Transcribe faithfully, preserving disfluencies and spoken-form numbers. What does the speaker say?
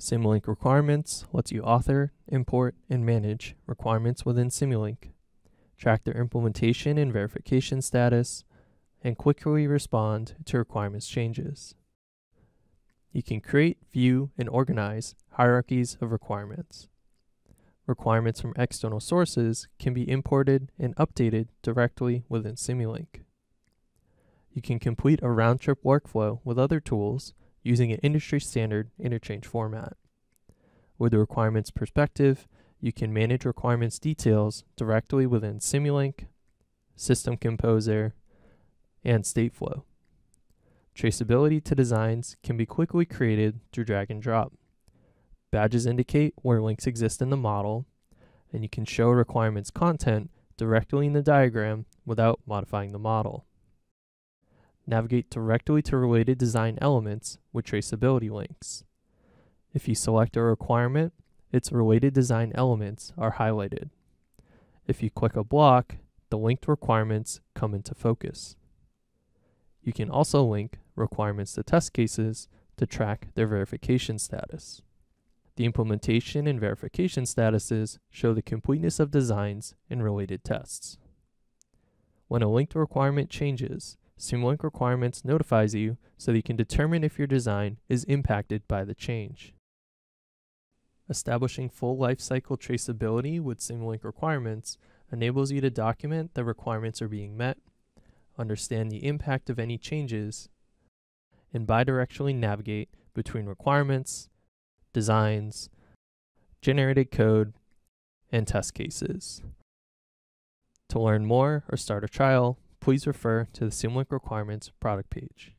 Simulink Requirements lets you author, import, and manage requirements within Simulink, track their implementation and verification status, and quickly respond to requirements changes. You can create, view, and organize hierarchies of requirements. Requirements from external sources can be imported and updated directly within Simulink. You can complete a round-trip workflow with other tools using an industry-standard interchange format. With the requirements perspective, you can manage requirements details directly within Simulink, System Composer, and Stateflow. Traceability to designs can be quickly created through drag and drop. Badges indicate where links exist in the model, and you can show requirements content directly in the diagram without modifying the model. Navigate directly to related design elements with traceability links. If you select a requirement, its related design elements are highlighted. If you click a block, the linked requirements come into focus. You can also link requirements to test cases to track their verification status. The implementation and verification statuses show the completeness of designs and related tests. When a linked requirement changes, Simulink Requirements notifies you so that you can determine if your design is impacted by the change. Establishing full lifecycle traceability with Simulink Requirements enables you to document that requirements are being met, understand the impact of any changes, and bidirectionally navigate between requirements, designs, generated code, and test cases. To learn more or start a trial, please refer to the Simulink Requirements product page.